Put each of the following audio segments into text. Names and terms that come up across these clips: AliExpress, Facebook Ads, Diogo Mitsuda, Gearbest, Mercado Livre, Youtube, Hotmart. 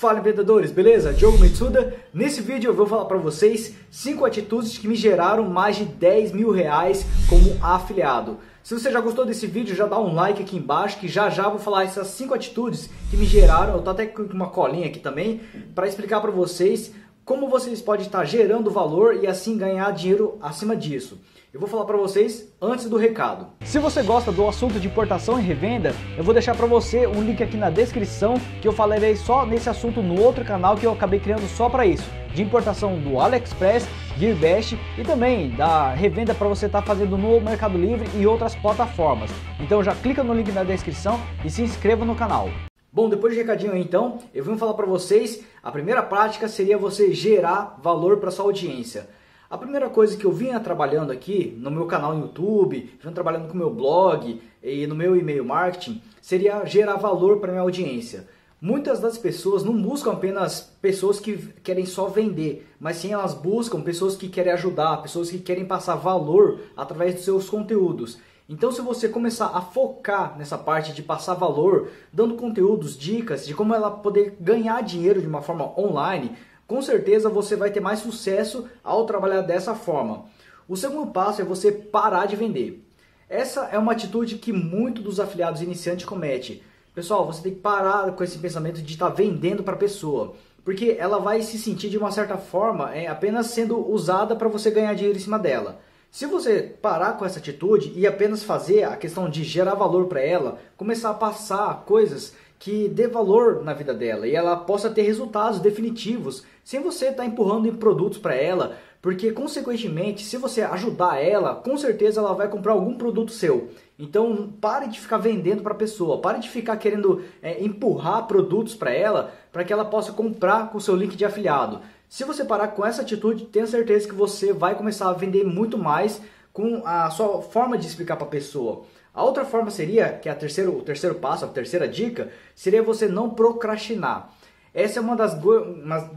Fala empreendedores, beleza? Diogo Mitsuda. Nesse vídeo eu vou falar para vocês 5 atitudes que me geraram mais de 10 mil reais como afiliado. Se você já gostou desse vídeo, já dá um like aqui embaixo que já vou falar essas 5 atitudes que me geraram. Eu tô até com uma colinha aqui também para explicar para vocês como vocês podem estar gerando valor e assim ganhar dinheiro acima disso. Eu vou falar para vocês antes do recado. Se você gosta do assunto de importação e revenda, eu vou deixar para você um link aqui na descrição que eu falarei só nesse assunto no outro canal que eu acabei criando só para isso, de importação do AliExpress, Gearbest e também da revenda para você estar fazendo no Mercado Livre e outras plataformas. Então já clica no link na descrição e se inscreva no canal. Bom, depois de recadinho aí, então, eu vim falar para vocês, a primeira prática seria você gerar valor para sua audiência. A primeira coisa que eu vinha trabalhando aqui no meu canal no YouTube, vinha trabalhando com o meu blog e no meu e-mail marketing, seria gerar valor para minha audiência. Muitas das pessoas não buscam apenas pessoas que querem só vender, mas sim elas buscam pessoas que querem ajudar, pessoas que querem passar valor através dos seus conteúdos. Então, se você começar a focar nessa parte de passar valor, dando conteúdos, dicas de como ela poder ganhar dinheiro de uma forma online, com certeza você vai ter mais sucesso ao trabalhar dessa forma. O segundo passo é você parar de vender. Essa é uma atitude que muitos dos afiliados iniciantes cometem. Pessoal, você tem que parar com esse pensamento de estar vendendo para a pessoa, porque ela vai se sentir de uma certa forma apenas sendo usada para você ganhar dinheiro em cima dela. Se você parar com essa atitude e apenas fazer a questão de gerar valor para ela, começar a passar coisas que dê valor na vida dela e ela possa ter resultados definitivos, sem você estar empurrando em produtos para ela, porque consequentemente, se você ajudar ela, com certeza ela vai comprar algum produto seu. Então pare de ficar vendendo para a pessoa, pare de ficar querendo empurrar produtos para ela, para que ela possa comprar com o seu link de afiliado. Se você parar com essa atitude, tenha certeza que você vai começar a vender muito mais com a sua forma de explicar para a pessoa. A outra forma seria, que é o terceiro passo, a terceira dica, seria você não procrastinar. Essa é uma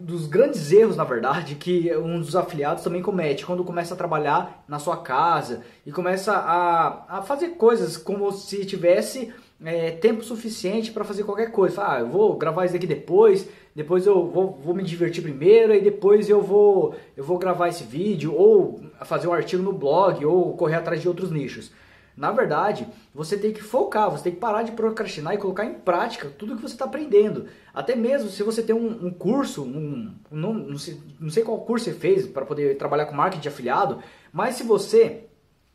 dos grandes erros, na verdade, que um dos afiliados também comete, quando começa a trabalhar na sua casa e começa a fazer coisas como se tivesse tempo suficiente para fazer qualquer coisa. Ah, eu vou gravar isso aqui depois eu vou me divertir primeiro e depois eu vou gravar esse vídeo ou fazer um artigo no blog ou correr atrás de outros nichos. Na verdade, você tem que focar, você tem que parar de procrastinar e colocar em prática tudo que você está aprendendo. Até mesmo se você tem um curso, não sei qual curso você fez para poder trabalhar com marketing de afiliado, mas se você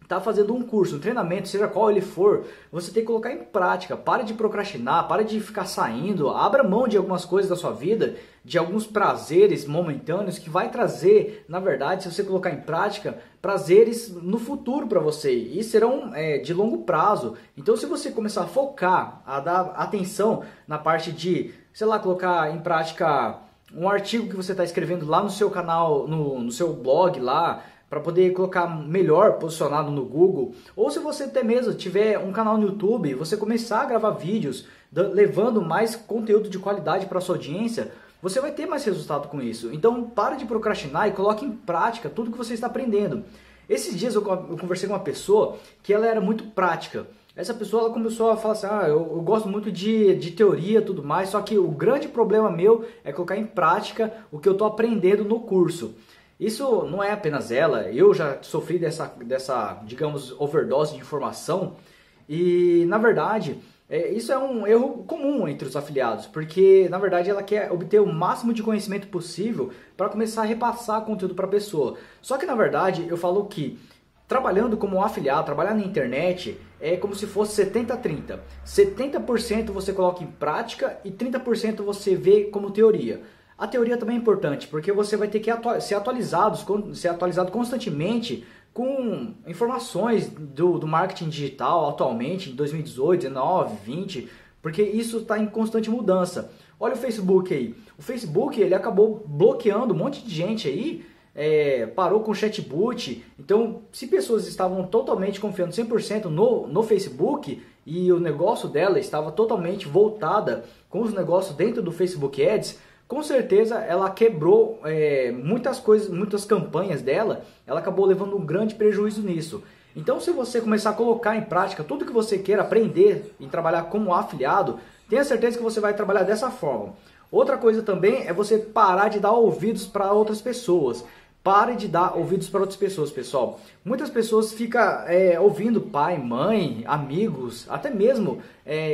está fazendo um curso, um treinamento, seja qual ele for, você tem que colocar em prática. Pare de procrastinar, pare de ficar saindo, abra mão de algumas coisas da sua vida, de alguns prazeres momentâneos que vai trazer, na verdade, se você colocar em prática, prazeres no futuro para você e serão de longo prazo. Então, se você começar a focar, a dar atenção na parte de, sei lá, colocar em prática um artigo que você está escrevendo lá no seu canal, no seu blog lá, para poder colocar melhor posicionado no Google, ou se você até mesmo tiver um canal no YouTube, você começar a gravar vídeos, levando mais conteúdo de qualidade para sua audiência, você vai ter mais resultado com isso. Então, para de procrastinar e coloque em prática tudo que você está aprendendo. Esses dias eu conversei com uma pessoa que ela era muito prática. Essa pessoa ela começou a falar assim, eu gosto muito de teoria e tudo mais, só que o grande problema meu é colocar em prática o que eu estou aprendendo no curso. Isso não é apenas ela, eu já sofri dessa digamos, overdose de informação e, na verdade, isso é um erro comum entre os afiliados, porque, na verdade, ela quer obter o máximo de conhecimento possível para começar a repassar conteúdo para a pessoa. Só que, na verdade, eu falo que trabalhando como um afiliado, trabalhar na internet é como se fosse 70-30. 70% você coloca em prática e 30% você vê como teoria. A teoria também é importante, porque você vai ter que ser atualizado constantemente com informações do marketing digital atualmente, em 2018, 2019, 2020, porque isso está em constante mudança. Olha o Facebook aí. O Facebook ele acabou bloqueando um monte de gente aí, parou com o chatbot. Então, se pessoas estavam totalmente confiando 100% no Facebook, e o negócio dela estava totalmente voltada com os negócios dentro do Facebook Ads, com certeza ela quebrou muitas coisas, muitas campanhas dela, ela acabou levando um grande prejuízo nisso. Então, se você começar a colocar em prática tudo que você queira aprender em trabalhar como afiliado, tenha certeza que você vai trabalhar dessa forma. Outra coisa também é você parar de dar ouvidos para outras pessoas. Pare de dar ouvidos para outras pessoas, pessoal. Muitas pessoas ficam ouvindo pai, mãe, amigos, até mesmo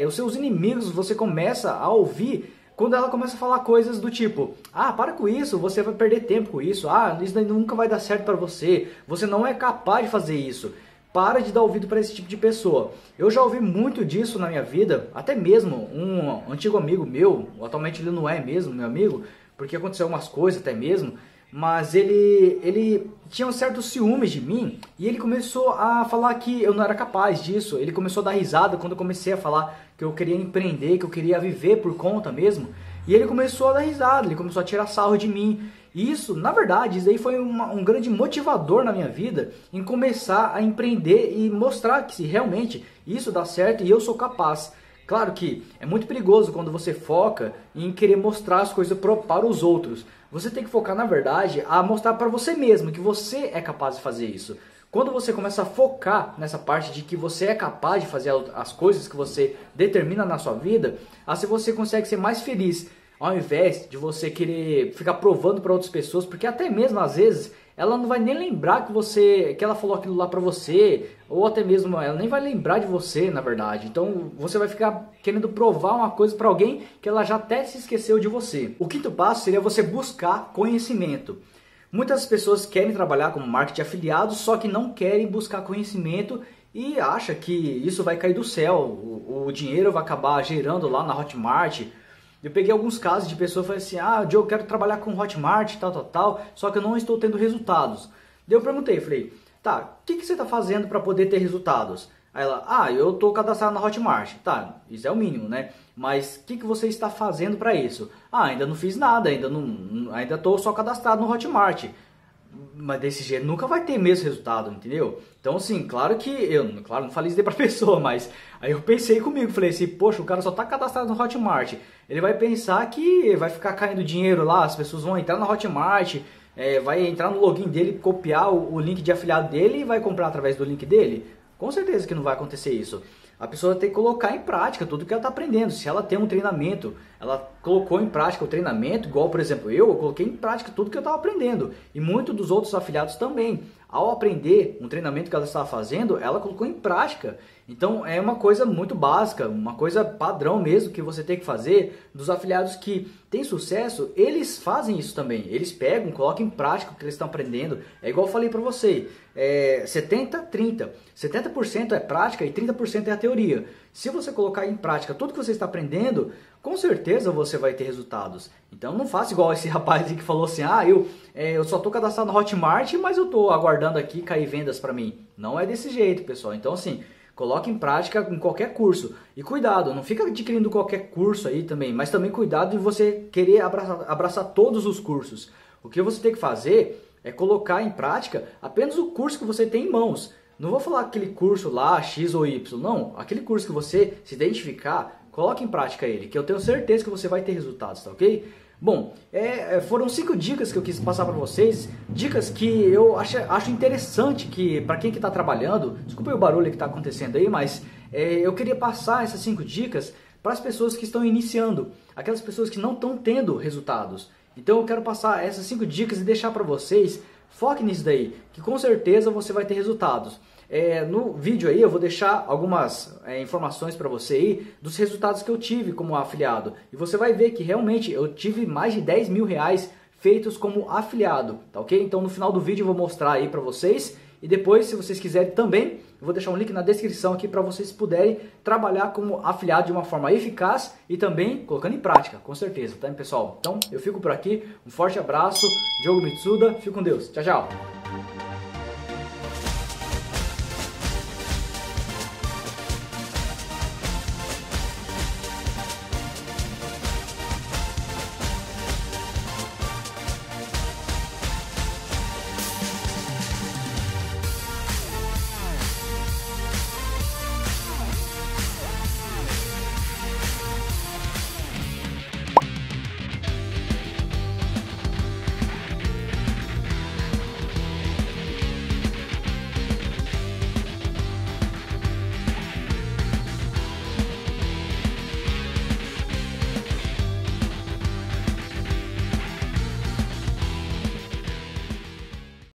os seus inimigos. Você começa a ouvir quando ela começa a falar coisas do tipo: ah, para com isso, você vai perder tempo com isso, ah, isso nunca vai dar certo para você, você não é capaz de fazer isso. Para de dar ouvido para esse tipo de pessoa. Eu já ouvi muito disso na minha vida, até mesmo um antigo amigo meu, atualmente ele não é mesmo meu amigo, porque aconteceu umas coisas até mesmo, mas ele tinha um certo ciúme de mim e ele começou a falar que eu não era capaz disso. Ele começou a dar risada quando eu comecei a falar que eu queria empreender, que eu queria viver por conta mesmo. E ele começou a dar risada, ele começou a tirar sarro de mim. E isso, na verdade, isso aí foi um grande motivador na minha vida em começar a empreender e mostrar que se realmente isso dá certo e eu sou capaz. Claro que é muito perigoso quando você foca em querer mostrar as coisas para os outros. Você tem que focar, na verdade, a mostrar para você mesmo que você é capaz de fazer isso. Quando você começa a focar nessa parte de que você é capaz de fazer as coisas que você determina na sua vida, assim você consegue ser mais feliz, ao invés de você querer ficar provando para outras pessoas, porque até mesmo, às vezes, ela não vai nem lembrar que ela falou aquilo lá pra você, ou até mesmo ela nem vai lembrar de você, na verdade. Então você vai ficar querendo provar uma coisa pra alguém que ela já até se esqueceu de você. O quinto passo seria você buscar conhecimento. Muitas pessoas querem trabalhar como marketing de afiliado, só que não querem buscar conhecimento e acha que isso vai cair do céu, o dinheiro vai acabar gerando lá na Hotmart. Eu peguei alguns casos de pessoas que falaram assim: ah, Diogo, eu quero trabalhar com Hotmart, tal, tal, tal, só que eu não estou tendo resultados. Daí eu perguntei, falei: tá, o que você está fazendo para poder ter resultados? Aí ela: ah, eu estou cadastrado na Hotmart. Tá, isso é o mínimo, né? Mas o que você está fazendo para isso? Ah, ainda não fiz nada, ainda estou só cadastrado no Hotmart. Mas desse jeito nunca vai ter mesmo resultado, entendeu? Então, assim, claro que eu não falei isso daí pra pessoa, mas aí eu pensei comigo, falei assim: poxa, o cara só tá cadastrado no Hotmart, ele vai pensar que vai ficar caindo dinheiro lá, as pessoas vão entrar na Hotmart, vai entrar no login dele, copiar o link de afiliado dele e vai comprar através do link dele? Com certeza que não vai acontecer isso. A pessoa tem que colocar em prática tudo que ela está aprendendo. Se ela tem um treinamento, ela colocou em prática o treinamento, igual, por exemplo, eu coloquei em prática tudo que eu estava aprendendo. E muitos dos outros afiliados também. Ao aprender um treinamento que ela estava fazendo, ela colocou em prática. Então é uma coisa muito básica, uma coisa padrão mesmo que você tem que fazer. Dos afiliados que têm sucesso, eles fazem isso também. Eles pegam, colocam em prática o que eles estão aprendendo. É igual eu falei para você, 70-30. 70% é prática e 30% é a teoria. Se você colocar em prática tudo que você está aprendendo, com certeza você vai ter resultados. Então não faça igual esse rapaz que falou assim: ah, eu só estou cadastrado no Hotmart, mas eu estou aguardando aqui cair vendas para mim. Não é desse jeito, pessoal. Então, assim, coloque em prática em qualquer curso. E cuidado, não fica adquirindo qualquer curso aí também, mas também cuidado de você querer abraçar todos os cursos. O que você tem que fazer é colocar em prática apenas o curso que você tem em mãos. Não vou falar aquele curso lá, X ou Y, não. Aquele curso que você se identificar, coloque em prática ele, que eu tenho certeza que você vai ter resultados, tá ok? Bom, foram 5 dicas que eu quis passar para vocês, dicas que eu acho interessante que para quem que está trabalhando. Desculpa o barulho que está acontecendo aí, mas eu queria passar essas 5 dicas para as pessoas que estão iniciando, aquelas pessoas que não estão tendo resultados. Então eu quero passar essas 5 dicas e deixar para vocês, foque nisso daí, que com certeza você vai ter resultados. No vídeo aí eu vou deixar algumas informações para você aí dos resultados que eu tive como afiliado. E você vai ver que realmente eu tive mais de 10 mil reais feitos como afiliado, tá ok? Então no final do vídeo eu vou mostrar aí para vocês. E depois, se vocês quiserem também, eu vou deixar um link na descrição aqui para vocês puderem trabalhar como afiliado de uma forma eficaz e também colocando em prática, com certeza, tá, pessoal? Então, eu fico por aqui. Um forte abraço. Diogo Mitsuda. Fique com Deus. Tchau, tchau.